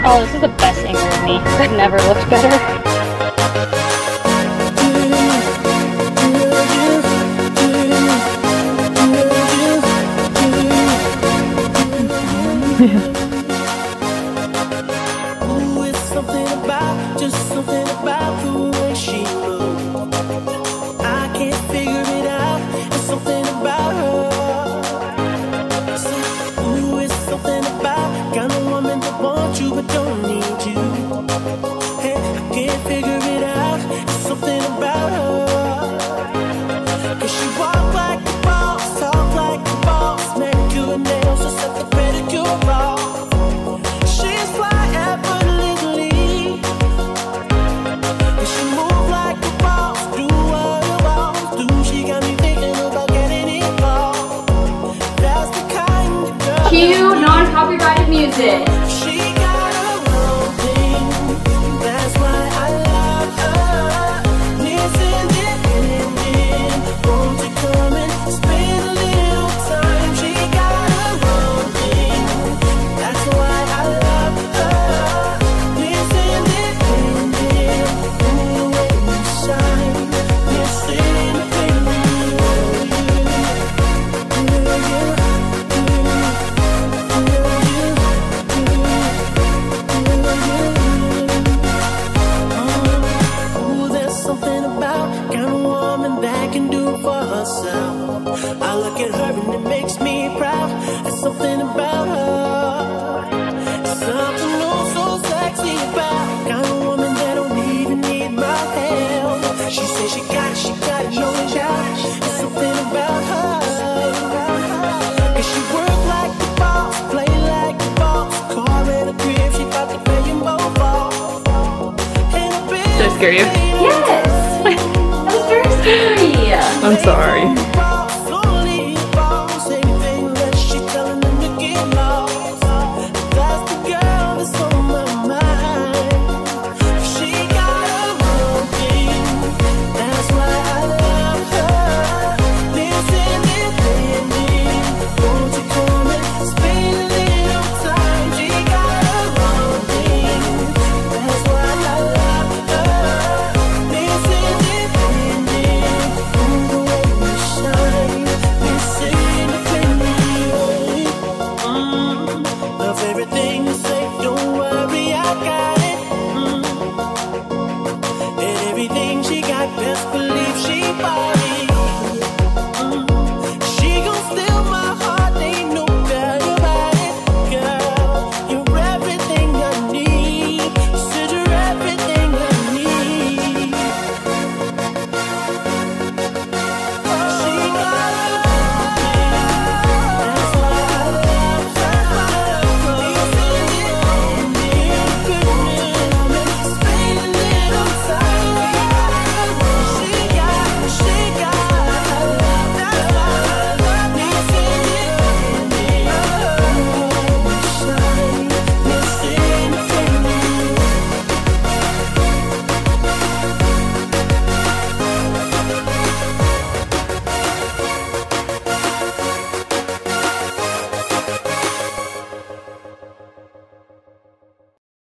Oh, this is the best anchor of me. I've never looked better. Oh, it's something about, just something about the way she looked. I can't figure it out. It's something about her. So, ooh, it's something about kind of woman that wants you but don't need you. Hey, I can't figure it out. It's something about her. 'Cause she walk like a boss, talk like a boss, manicure and nails, just set the pedicure. Cue non-copyrighted music. She got a wrong thing. That's why I love her. Listen in. Won't you come and spend a little time? She got a wrong thing. That's why I love her. Listen in. The way we shine. Listen in. I look at her and it makes me proud. There's something about her, something oh so sexy about kind of woman that don't even need my help. She says she got it, no doubt. There's something about her. 'Cause she work like the boss, play like the boss, car and a crib, she got to pay him both off. So scary. Yes, that was very scary. I'm sorry.